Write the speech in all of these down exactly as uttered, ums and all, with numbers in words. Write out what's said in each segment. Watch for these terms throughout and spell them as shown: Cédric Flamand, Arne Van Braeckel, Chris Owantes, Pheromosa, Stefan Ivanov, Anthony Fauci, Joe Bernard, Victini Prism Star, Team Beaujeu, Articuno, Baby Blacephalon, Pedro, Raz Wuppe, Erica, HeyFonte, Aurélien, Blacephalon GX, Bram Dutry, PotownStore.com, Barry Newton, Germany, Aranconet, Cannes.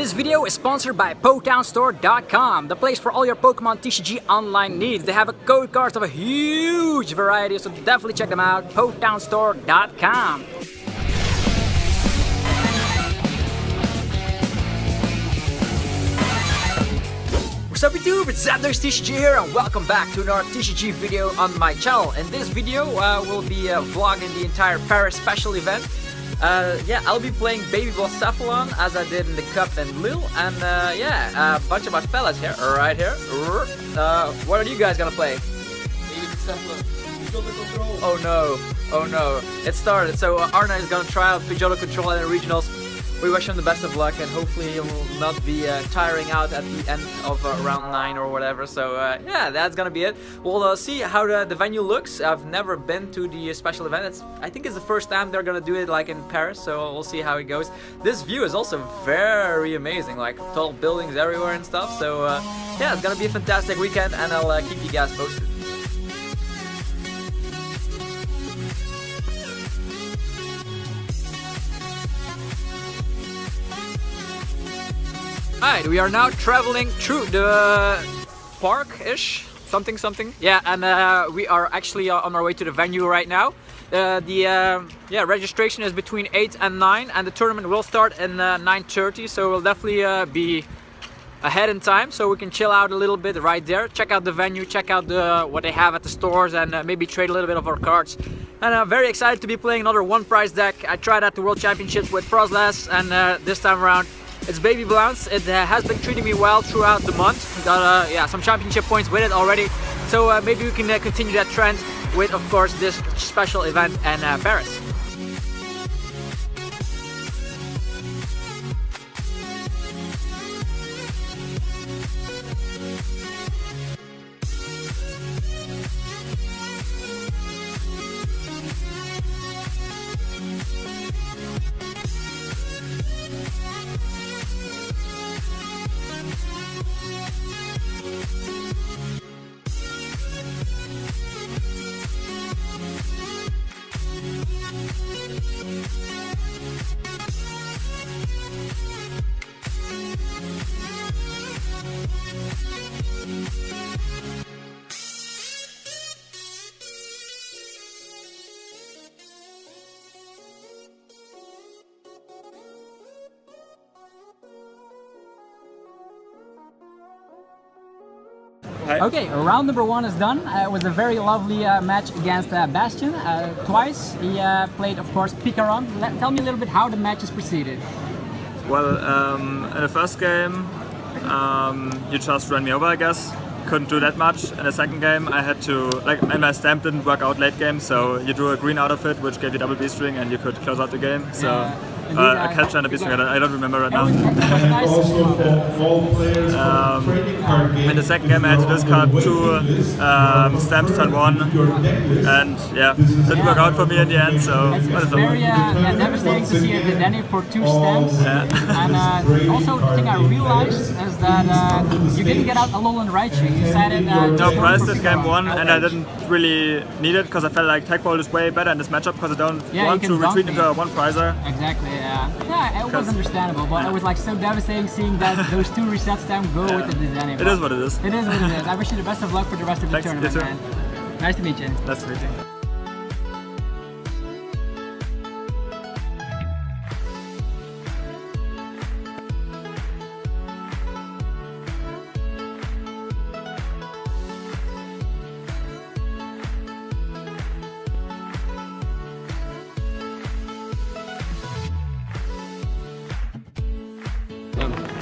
This video is sponsored by Potown Store dot com, the place for all your Pokemon T C G online needs. They have a code card of a huge variety, so definitely check them out, Potown Store dot com. What's up YouTube, it's ZapdosTCG here and welcome back to another T C G video on my channel. In this video uh, we'll be uh, vlogging the entire Paris special event. Uh, yeah, I'll be playing Baby Blacephalon as I did in the Cup and Lille, and uh, yeah, a bunch of my fellas here, right here. Uh, what are you guys gonna play? Baby Blacephalon, Pidgeotto Control. Oh no, oh no, it started. So uh, Arna is gonna try out Pidgeotto Control in the regionals. We wish him the best of luck, and hopefully he will not be uh, tiring out at the end of uh, round nine or whatever. So uh, yeah, that's gonna be it. We'll uh, see how the, the venue looks. I've never been to the special event. It's, I think it's the first time they're gonna do it like in Paris, so we'll see how it goes. This view is also very amazing, like tall buildings everywhere and stuff. So uh, yeah, it's gonna be a fantastic weekend, and I'll uh, keep you guys posted. Alright, we are now traveling through the park-ish, something something. Yeah, and uh, we are actually on our way to the venue right now. Uh, the uh, yeah, registration is between eight and nine, and the tournament will start in uh, nine thirty, so we'll definitely uh, be ahead in time, so we can chill out a little bit right there. Check out the venue, check out the what they have at the stores, and uh, maybe trade a little bit of our cards. And I'm very excited to be playing another one-prize deck. I tried at the World Championships with Froslass, and uh, this time around it's Baby Blacephalon. It uh, has been treating me well throughout the month. Got uh, yeah, some championship points with it already. So uh, maybe we can uh, continue that trend with, of course, this special event in uh, Paris. Okay, round number one is done. Uh, it was a very lovely uh, match against uh, Bastion, uh, twice. He uh, played, of course, PikaRom. Tell me a little bit how the matches proceeded. Well, um, in the first game, um, you just ran me over, I guess. Couldn't do that much. In the second game, I had to, like, and my stamp didn't work out late game, so you drew a green out of it, which gave you double B string, and you could close out the game. So. Yeah. Uh, a catch and a beast, I don't remember right now. um, in the second game I had to discard two um, stamps turn one, and yeah, didn't work out for me in the end, so it's, it's very uh, devastating to see it did any for two stamps. Yeah. And uh, also the thing I realized is that uh, you didn't get out Alolan Raichu, you decided uh, no, priced it game one, and I didn't really need it because I felt like Tech Ball is way better in this matchup because I don't yeah, want to retreat me into a one prizer. Exactly. Yeah, yeah, it was understandable, but yeah, it was like so devastating seeing that those two resets them go yeah with the design. It is what it is. It is what it is. I wish you the best of luck for the rest of the Thanks, tournament, man. Nice to meet you. Nice to meet you.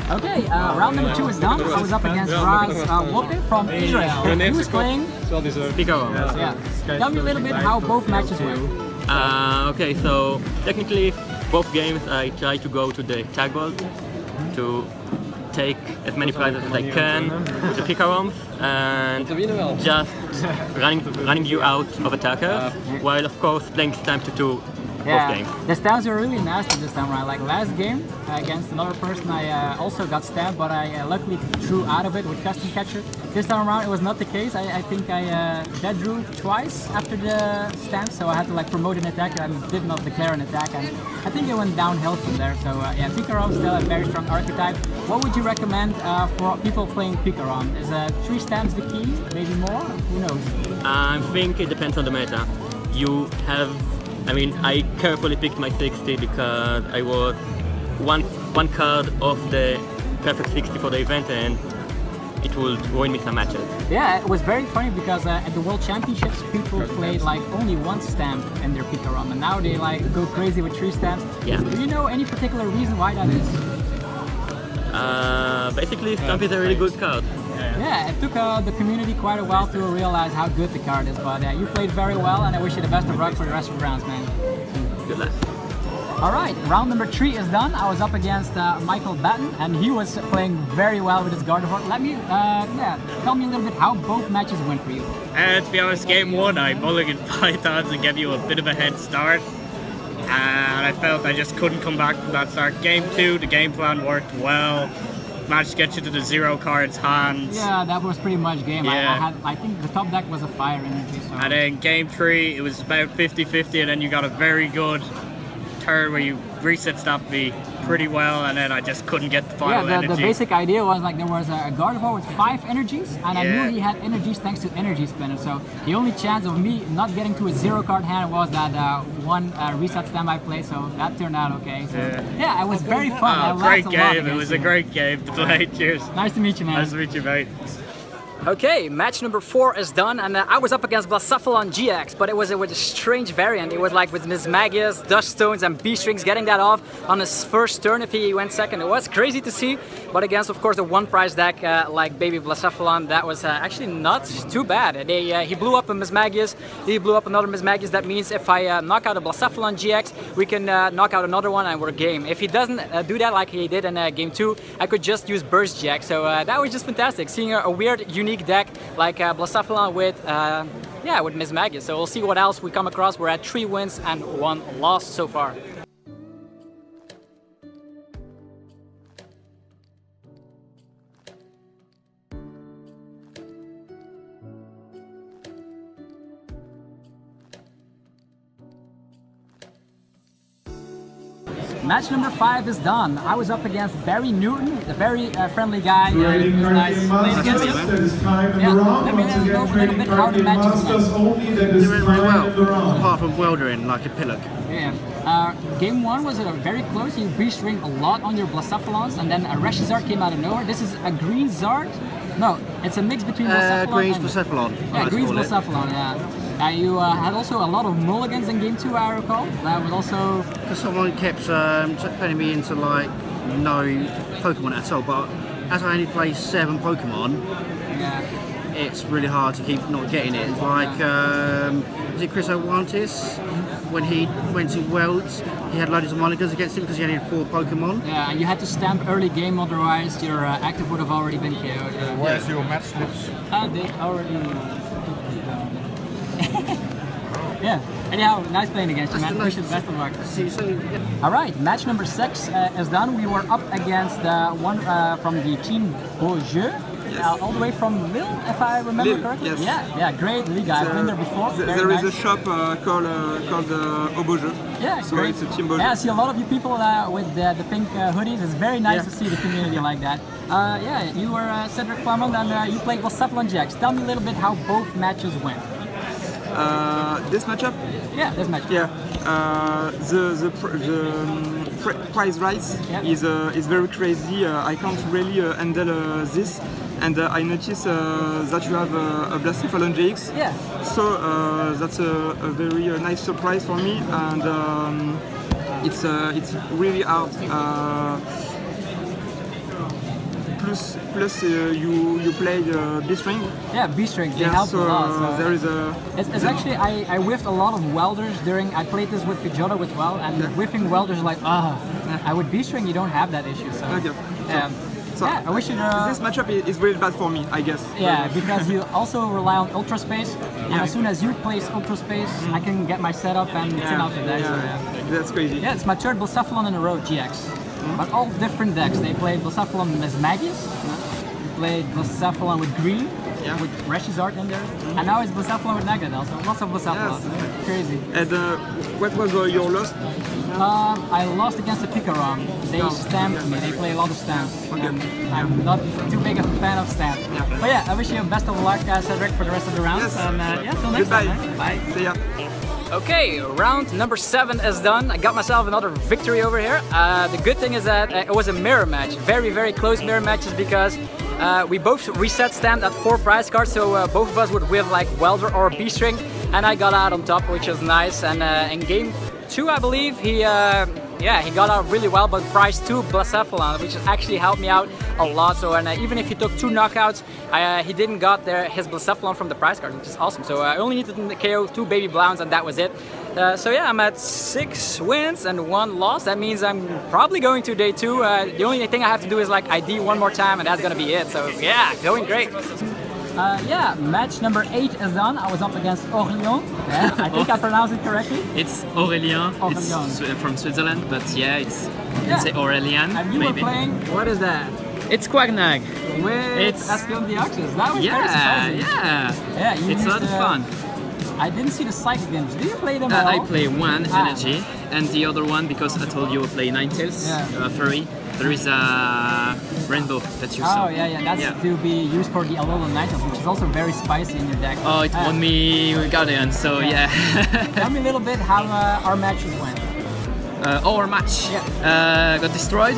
Okay, uh, round number two is done. I was up against Raz uh, Wuppe from Israel. He was playing PikaRom. Yeah. Tell me a little bit how both matches went. Uh, okay, so technically both games I try to go to the tag ball to take as many prizes as I can with the PikaRoms and just running, running you out of attackers, while of course playing stamp to two. Yeah. The stamps were really nasty this time around. Like last game uh, against another person, I uh, also got stabbed, but I uh, luckily drew out of it with custom catcher. This time around it was not the case. I, I think I uh, dead drew twice after the stand, so I had to like promote an attack and did not declare an attack, and I think it went downhill from there. So uh, yeah, PikaRom is still a very strong archetype. What would you recommend uh, for people playing PikaRom? Is uh, three stands the key? Maybe more? Who knows? I think it depends on the meta. You have, I mean, I carefully picked my sixty because I was one one card off the perfect sixty for the event, and it will ruin me some matches. Yeah, it was very funny because uh, at the World Championships people played like only one stamp in their PikaRom, and now they like go crazy with three stamps. Yeah. Do you know any particular reason why that is? Uh, basically, stamp is a really good card. Yeah, yeah, it took uh, the community quite a while to realize how good the card is, but uh, you played very well, and I wish you the best of luck for the rest of the rounds, man. Good luck. Alright, round number three is done. I was up against uh, Michael Batten, and he was playing very well with his Gardevoir. Let me, uh, yeah, tell me a little bit how both matches went for you. Uh, to be honest, game one, I mulliganed five times and gave you a bit of a head start. And I felt I just couldn't come back from that start. Game two, the game plan worked well. Managed to get you to the zero cards hands. Yeah, that was pretty much game. Yeah. I, I had, I think the top deck was a fire energy. So. And then game three, it was about fifty fifty, and then you got a very good turn where you reset stopped me pretty well, and then I just couldn't get the final yeah, the, energy. The basic idea was like there was a Gardevoir with five energies, and yeah. I knew he had energies thanks to energy spinner. So the only chance of me not getting to a zero card hand was that uh, one uh, reset stand I played, so that turned out okay. So, yeah. yeah, it was very fun. Oh, I great game, it was you. a great game to play. Cheers. Nice to meet you, man. Nice to meet you, mate. Okay, match number four is done, and uh, I was up against Blacephalon G X, but it was uh, with a strange variant. It was like with Mismagius, Dust Stones, and B-Strings, getting that off on his first turn if he went second. It was crazy to see, but against, of course, the one-prize deck uh, like Baby Blacephalon, that was uh, actually not too bad. They, uh, he blew up a Mismagius, he blew up another Mismagius. That means if I uh, knock out a Blacephalon G X, we can uh, knock out another one and we're game. If he doesn't uh, do that like he did in uh, game two, I could just use Burst G X, so uh, that was just fantastic, seeing a, a weird, unique deck like uh, Blacephalon with uh, yeah with Mismagius. So we'll see what else we come across. We're at three wins and one loss so far. Match number five is done. I was up against Barry Newton, a very uh, friendly guy. Yeah, it was nice playing against him. Yeah, let me know a little bit how the match is going. You went really well, apart from weldering like a pillock. Yeah. Uh, game one was uh, very close. You B-string a lot on your Blacephalons, and then a Reshizard came out of nowhere. This is a Green Zard. No, it's a mix between Blacephalon uh, Green's and... Blacephalon. Yeah, Green's Blacephalon, yeah. Uh, you uh, had also a lot of mulligans in game two, I recall. That was also... Because someone kept um, turning me into, like, no Pokemon at all, but as I only play seven Pokemon, yeah. it's really hard to keep not getting it. It's like, yeah. um, was it Chris Owantes? When he went to Worlds, he had loads of mulligans against him because he only had four Pokemon. Yeah, and you had to stamp early game, otherwise your uh, active would have already been K O'd. Yeah. Where's yeah. your match slips? Uh, they already... Yeah. Anyhow, nice playing against you, man. Wish you the best of luck. See you soon. Yeah. All right, match number six uh, is done. We were up against uh, one uh, from the Team Beaujeu, yes. uh, all the way from Lille, if I remember Lille, correctly. Yes. Yeah, yeah, great league. I've been there before. The, there nice. is a shop uh, called uh, called uh, Au Beaujeu. Yeah, so great. It's a Team Beaujeu. Yeah, I see a lot of you people uh, with the, the pink uh, hoodies. It's very nice yeah. to see the community like that. Uh, yeah, you were uh, Cédric Flamand, and uh, you played Blacephalon G X. Tell me a little bit how both matches went. Uh, this matchup? Yeah, this matchup. Yeah. Uh, the the, pr the um, pr price rise yeah. is uh, is very crazy. Uh, I can't really uh, handle uh, this, and uh, I noticed uh, that you have uh, a Blacephalon G X. Yeah. So uh, that's a, a very uh, nice surprise for me, and um, it's uh, it's really hard. Uh, Plus, plus uh, you you play uh, B-string. Yeah, B-string. They yeah, help so, a lot. So there is a. It's, it's actually I, I whiffed a lot of welders during. I played this with Pidgeotto as well, and yeah. whiffing welders like ah. Oh. Yeah. I would B-string. You don't have that issue. So. Okay. So. Um, So yeah, I wish you know... This matchup is really bad for me, I guess. Yeah, because you also rely on Ultra Space, and yeah. as soon as you place Ultra Space, mm-hmm. I can get my setup and yeah. turn out the deck. Yeah. So, yeah. That's crazy. Yeah, it's my third Blacephalon in a row, G X. Mm-hmm. But all different decks. They played Blacephalon Mismagius, yeah. they played Blacephalon with Green, yeah. with Reshizard in there, mm-hmm. and now it's Blacephalon with Naganadel, so lots of Blacephalon. Yes. Crazy. And uh, what was uh, your loss? Um, I lost against the PikaRom. They no. stamped yeah. me, they play a lot of stamps. Okay. I'm not too big a fan of stamps. Yeah. But yeah, I wish you best of luck, uh, Cedric, for the rest of the rounds. Yes. And uh, yeah, till next Goodbye. time. Man. Bye. See ya. Okay, round number seven is done. I got myself another victory over here. Uh, the good thing is that uh, it was a mirror match. Very, very close mirror matches because uh, we both reset stamped at four prize cards. So uh, both of us would win like Welder or B-String. And I got out on top, which is nice. And uh, in game two, I believe, he uh, yeah, he got out really well, but prize two Blacephalon, which actually helped me out a lot. So and uh, even if he took two knockouts, uh, he didn't got their, his Blacephalon from the prize card, which is awesome. So uh, I only needed to K O two Baby Blowns and that was it. Uh, so yeah, I'm at six wins and one loss. That means I'm probably going to day two. Uh, the only thing I have to do is like I D one more time and that's gonna be it. So yeah, going great. Uh, yeah, match number eight is done. I was up against Aurélien. Yeah, I think I pronounced it correctly. It's Aurélien. Aurélien. It's from Switzerland, but yeah, it's yeah. say Aurélien. And you maybe. were playing. What is that? It's Quagnag. With it's Bastion the Axis. That was yeah, very surprising. Yeah, yeah. It's a lot of fun. I didn't see the psychic games. Do you play them uh, at all? I play one ah. energy, and the other one because I told you I play Ninetales, yeah. uh, furry. There is a rainbow that you oh, saw. Oh yeah, yeah, that's yeah. to be used for the Alolan Ninetales, which is also very spicy in your deck. Oh, it uh, won me with Guardian, so yeah. yeah. Tell me a little bit how uh, our matches went. Uh, oh, our match yeah. uh, got destroyed.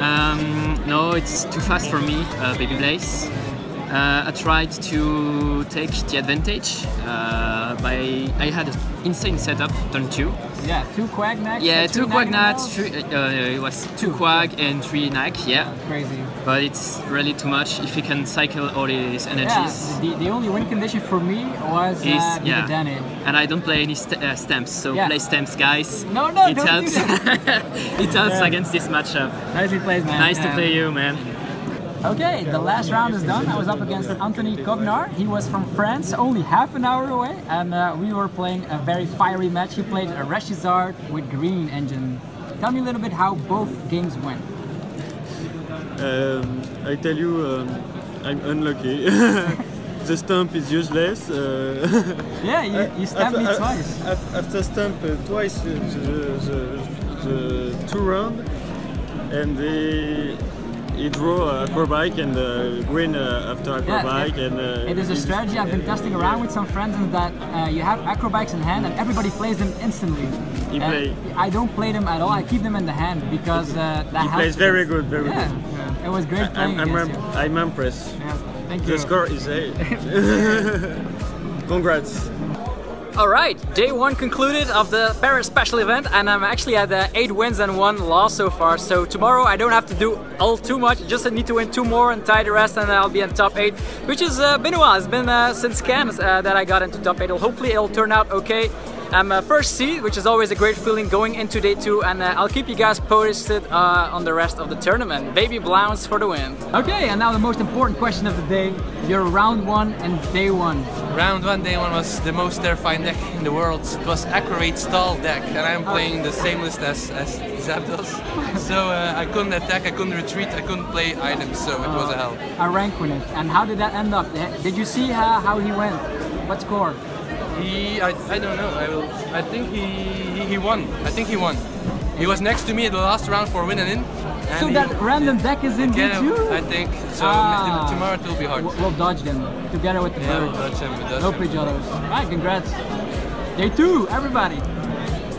um, no, it's too fast for me, uh, Baby Blaze. Uh, I tried to take the advantage uh, by I had an insane setup turn two. Yeah, two Quagnags. Yeah, two Quagnags. Uh, it was two Quag and three Nag. Yeah, crazy. But it's really too much if you can cycle all these energies. Yeah, the, the only win condition for me was Is, uh, yeah. Dane. And I don't play any st uh, stamps, so yeah. play stamps, guys. No, no, it don't helps. Do that. It helps yeah. against this matchup. Nicely plays, man. Nice yeah. to play you, man. Okay, the last round is done. I was up against Anthony Cognard. He was from France, only half an hour away, and uh, we were playing a very fiery match. He played a Reshizard with Green Engine. Tell me a little bit how both games went. Um, I tell you, um, I'm unlucky. The stamp is useless. Uh, yeah, you, you stamped me twice. After stamp uh, twice the, the, the, the two round, and the. He drew uh, Acrobike and uh, green uh, after Acrobike. Yeah, it, and, uh, it is a strategy I've been testing around with some friends in that uh, you have Acrobikes in hand and everybody plays them instantly. He uh, play. I don't play them at all, I keep them in the hand because uh, that he helps. He plays very good, very yeah. good. Yeah. It was great I, playing I'm, I'm, I'm impressed. Yeah. Thank you. The score is eight. Congrats. Alright, day one concluded of the Paris special event and I'm actually at uh, eight wins and one loss so far. So tomorrow I don't have to do all too much, just I need to win two more and tie the rest and I'll be in top eight. Which has uh, been a while, it's been uh, since Cannes uh, that I got into top eight. Well, hopefully it'll turn out okay. I'm uh, first seed, which is always a great feeling going into day two, and uh, I'll keep you guys posted uh, on the rest of the tournament. Baby Blowns for the win. Okay, and now the most important question of the day, your round one and day one. Round one, day one was the most terrifying deck in the world. It was Accurate Stall deck, and I'm playing the same list as, as Zapdos. So uh, I couldn't attack, I couldn't retreat, I couldn't play items, so it uh, was a hell. A rank win it. And how did that end up? Did you see how, how he went? What score? He, I, I don't know, I, will, I think he, he, he won, I think he won. He was next to me at the last round for win and in. And so he, that random deck is in D two? Him, I think, so ah. tomorrow it will be hard. We'll dodge them, together with the yeah, birds. We'll dodge them, we'll dodge no Pidgeottos. Alright, congrats. Day two, everybody.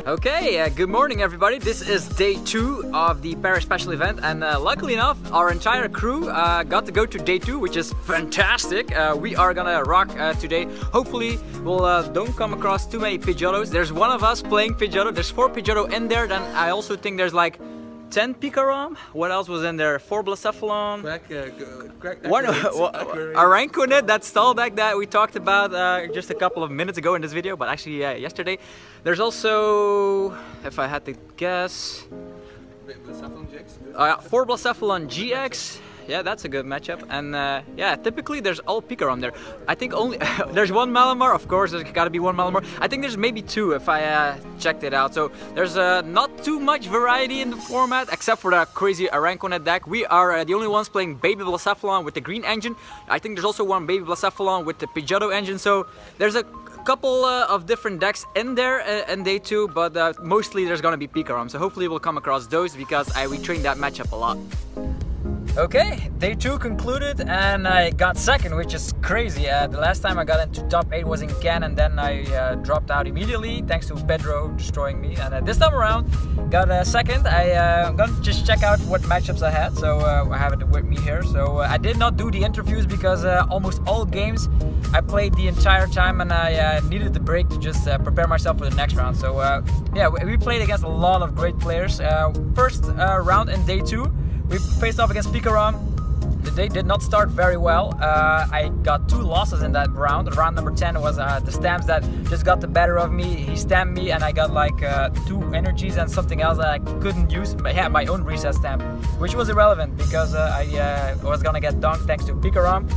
Okay, uh, good morning everybody. This is day two of the Paris special event and uh, luckily enough our entire crew uh, got to go to day two, which is fantastic. Uh, we are gonna rock uh, today. Hopefully we'll uh, don't come across too many Pidgeottos. There's one of us playing Pidgeotto. There's four Pidgeotto in there. Then I also think there's like ten PikaRom. What else was in there? Four Blacephalon. Crack, uh, crack, one, a Ranconet, that stall deck that we talked about uh, just a couple of minutes ago in this video, but actually uh, yesterday. There's also, if I had to guess, Blacephalon G X. Uh, four Blacephalon G X. yeah, that's a good matchup. And uh, yeah, typically there's all PikaRom there. I think only there's one Malamar, of course. There's gotta be one Malamar. I think there's maybe two if I uh, checked it out. So there's uh, not too much variety in the format, except for that crazy Aranconet deck. We are uh, the only ones playing Baby Blacephalon with the Green Engine. I think there's also one Baby Blacephalon with the Pidgeotto Engine. So there's a couple uh, of different decks in there uh, in day two, but uh, mostly there's gonna be PikaRom. So hopefully we'll come across those, because I retrained that matchup a lot. Okay, day two concluded and I got second, which is crazy. Uh, the last time I got into top eight was in Cannes, and then I uh, dropped out immediately thanks to Pedro destroying me. And uh, this time around, got a uh, second. I, uh, I'm gonna just check out what matchups I had, so uh, I have it with me here. So uh, I did not do the interviews because uh, almost all games I played the entire time, and I uh, needed the break to just uh, prepare myself for the next round. So uh, yeah, we played against a lot of great players. Uh, first uh, round in day two, we faced off against PikaRom. The day did not start very well. Uh, I got two losses in that round. Round number ten was uh, the stamps that just got the better of me. He stamped me and I got like uh, two energies and something else that I couldn't use. Yeah, my own reset stamp, which was irrelevant because uh, I uh, was gonna get dunked thanks to PikaRom.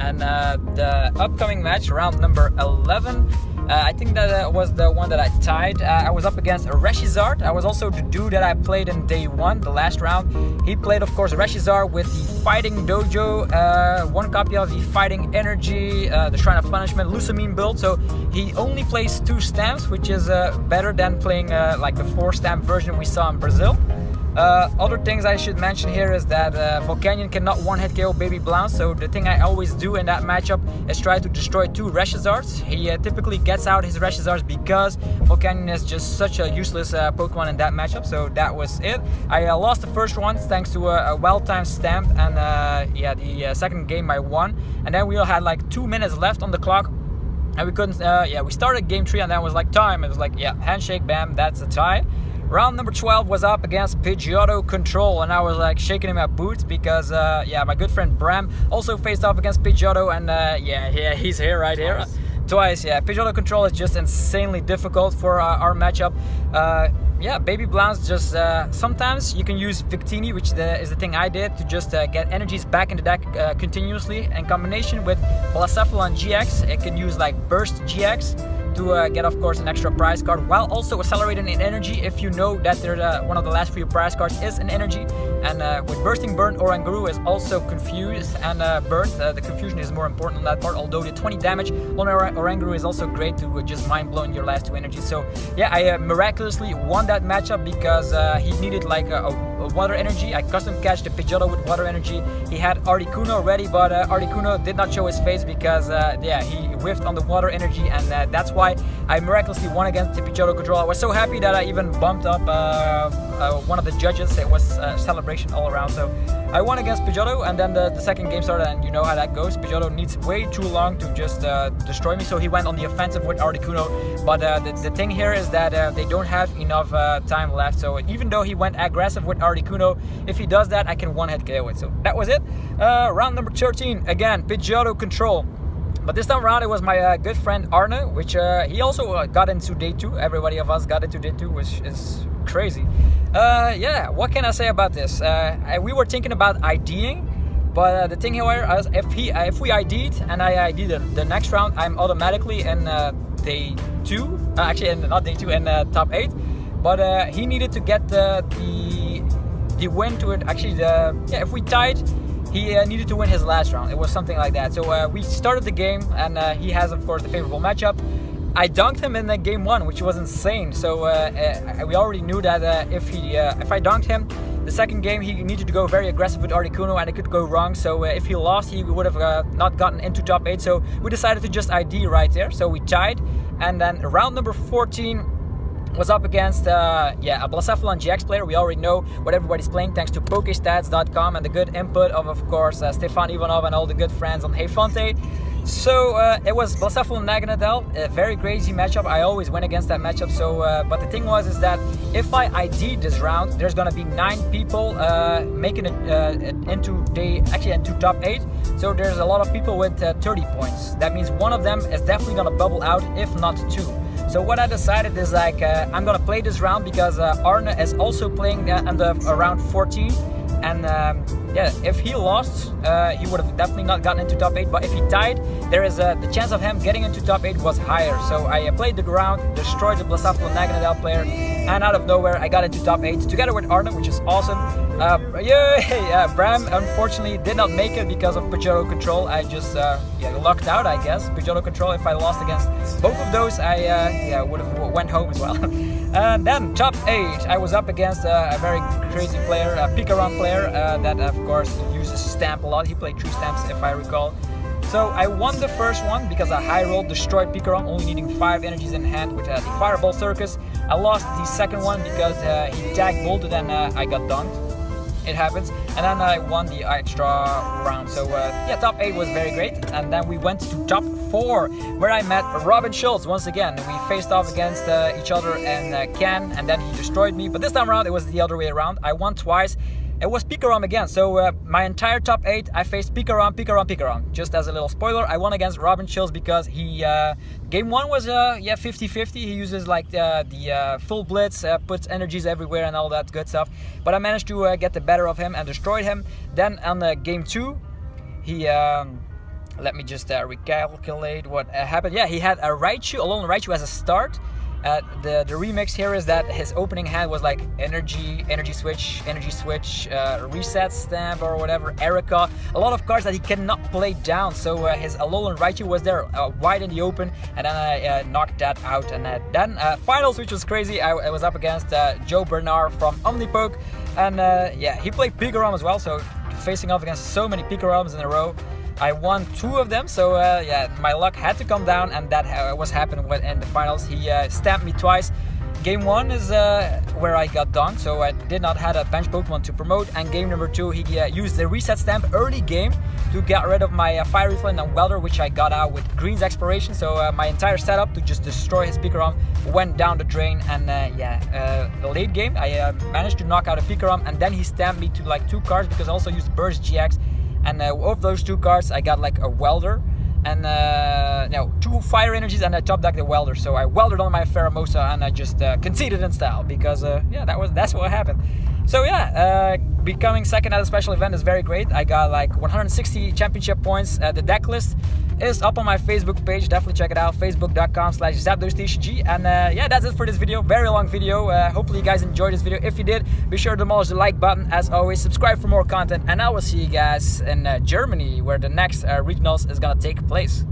And uh, the upcoming match, round number eleven, Uh, I think that uh, was the one that I tied. Uh, I was up against Reshizard. I was also the dude that I played in day one, the last round. He played, of course, Reshizard with the Fighting Dojo, uh, one copy of the Fighting Energy, uh, the Shrine of Punishment, Lucamine build. So he only plays two stamps, which is uh, better than playing uh, like the four stamp version we saw in Brazil. Uh, other things I should mention here is that uh, Volcanion cannot one-hit K O Baby Blacephalon, so the thing I always do in that matchup is try to destroy two Reshizards. He uh, typically gets out his Reshizards because Volcanion is just such a useless uh, Pokemon in that matchup, so that was it. I uh, lost the first one thanks to a, a well-timed stamp, and uh, yeah, the uh, second game I won. And then we all had like two minutes left on the clock, and we couldn't, uh, yeah, we started game three and that was like time. It was like, yeah, handshake, bam, that's a tie. Round number twelve was up against Pidgeotto Control, and I was like shaking in my boots because uh, yeah, my good friend Bram also faced off against Pidgeotto, and uh, yeah, yeah, he's here right here. Twice. Twice, yeah. Pidgeotto Control is just insanely difficult for uh, our matchup. Uh, yeah, Baby Blacephalon just, uh, sometimes you can use Victini, which the, is the thing I did, to just uh, get energies back in the deck uh, continuously. In combination with Blacephalon G X, it can use like Burst G X. To uh, get, of course, an extra prize card, while also accelerating in energy if you know that there's uh, one of the last few prize cards is an energy. And uh, with Bursting Burn, Oranguru is also confused and uh, burnt. Uh, the confusion is more important on that part, although the twenty damage on Oranguru is also great to uh, just mind-blowing your last two energies. So yeah, I uh, miraculously won that matchup because uh, he needed like a, a water energy. I custom catched the Pidgeotto with water energy. He had Articuno already, but uh, Articuno did not show his face because uh, yeah, he whiffed on the water energy, and uh, that's why I miraculously won against the Pidgeotto Control. I was so happy that I even bumped up uh, uh, one of the judges. It was a celebration all around. So I won against Pidgeotto, and then the, the second game started, and you know how that goes. Pidgeotto needs way too long to just uh, destroy me, so he went on the offensive with Articuno. But uh, the, the thing here is that uh, they don't have enough uh, time left, so even though he went aggressive with Articuno, if he does that, I can one-hit K O it. So that was it. Uh, round number thirteen, again, Pidgeotto Control. But this time around, it was my uh, good friend Arne, which uh, he also uh, got into day two. Everybody of us got into day two, which is crazy. Uh, yeah, what can I say about this? Uh, I, we were thinking about IDing, but uh, the thing here is if, he, uh, if we ID'd and I ID'd the, the next round, I'm automatically in uh, day two. Uh, actually, in, not day two, in uh, top eight. But uh, he needed to get the, the, the win to it. Actually, the, yeah, if we tied, he uh, needed to win his last round. It was something like that. So uh, we started the game, and uh, he has, of course, the favorable matchup. I dunked him in uh, game one, which was insane. So uh, uh, we already knew that uh, if he, uh, if I dunked him, the second game he needed to go very aggressive with Articuno, and it could go wrong. So uh, if he lost, he would have uh, not gotten into top eight. So we decided to just I D right there. So we tied, and then round number fourteen. Was up against uh, yeah, a Blacephalon G X player. We already know what everybody's playing thanks to Pokestats dot com and the good input of, of course, uh, Stefan Ivanov and all the good friends on Heyfonte. So uh, it was Blacephalon Naganadel, a very crazy matchup. I always went against that matchup. So, uh, but the thing was is that if I I D this round, there's gonna be nine people uh, making it uh, into day, actually into top eight. So there's a lot of people with uh, thirty points. That means one of them is definitely gonna bubble out, if not two. So what I decided is like, uh, I'm gonna play this round because uh, Arne is also playing uh, under uh, round fourteen. and um, yeah, if he lost, uh, he would have definitely not gotten into top eight, but if he tied, there is a, the chance of him getting into top eight was higher. So I played the round, destroyed the Blacephalon Naganadel player, and out of nowhere I got into top eight together with Arne, which is awesome. Uh, yay! Uh, Bram unfortunately did not make it because of Pidgeotto Control. I just uh, yeah, lucked out, I guess. Pidgeotto Control, if I lost against both of those, I uh, yeah, would have went home as well. And then top eight, I was up against uh, a very crazy player, a PikaRom player, uh, that of course uses stamp a lot. He played three stamps if I recall. So I won the first one because a high roll destroyed PikaRom, only needing five energies in hand with uh, the Fireball Circus. I lost the second one because uh, he tag bolted and uh, I got dunked. It happens. And then I won the extra round. So uh, yeah, top eight was very great. And then we went to top four, where I met Robin Schulz once again. We faced off against uh, each other in uh, Cannes, and then he destroyed me. But this time around, it was the other way around. I won twice. It was PikaRom again, so uh, my entire top eight, I faced PikaRom, PikaRom, PikaRom. Just as a little spoiler, I won against Robin Schulz because he... Uh, game one was uh, yeah fifty fifty, he uses like uh, the uh, full blitz, uh, puts energies everywhere and all that good stuff. But I managed to uh, get the better of him and destroyed him. Then on uh, game two, he... Um, let me just uh, recalculate what uh, happened. Yeah, he had a Raichu, a lone Raichu as a start. Uh, the, the remix here is that his opening hand was like energy, energy switch, energy switch, uh, reset stamp or whatever, Erica. A lot of cards that he cannot play down, so uh, his Alolan Raichu was there uh, wide in the open, and then I uh, knocked that out. And uh, then uh, finals, which was crazy, I, I was up against uh, Joe Bernard from Omnipoke, and uh, yeah, he played PikaRom as well, so facing off against so many PikaRoms in a row. I won two of them, so uh, yeah, my luck had to come down, and that uh, was happening in the finals. He uh, stamped me twice. Game one is uh, where I got done, so I did not have a bench Pokemon to promote, and game number two, he uh, used the reset stamp early game to get rid of my uh, Fiery Flint and Welder, which I got out with Green's Exploration, so uh, my entire setup to just destroy his PikaRom went down the drain, and uh, yeah, uh, the late game, I uh, managed to knock out a PikaRom, and then he stamped me to like two cards, because I also used Burst G X, and uh, of those two cards I got like a Welder and uh, no, two Fire Energies, and I top decked the Welder, so I welded on my Pheromosa and I just uh, conceded in style, because uh, yeah, that was that's what happened. So yeah, uh, becoming second at a special event is very great. I got like one hundred sixty championship points. Uh, the deck list is up on my Facebook page, definitely check it out, facebook dot com slash zapdos T C G, and uh, yeah, that's it for this video, very long video. Uh, hopefully you guys enjoyed this video. If you did, be sure to demolish the like button, as always, subscribe for more content, and I will see you guys in uh, Germany, where the next uh, regionals is gonna take place.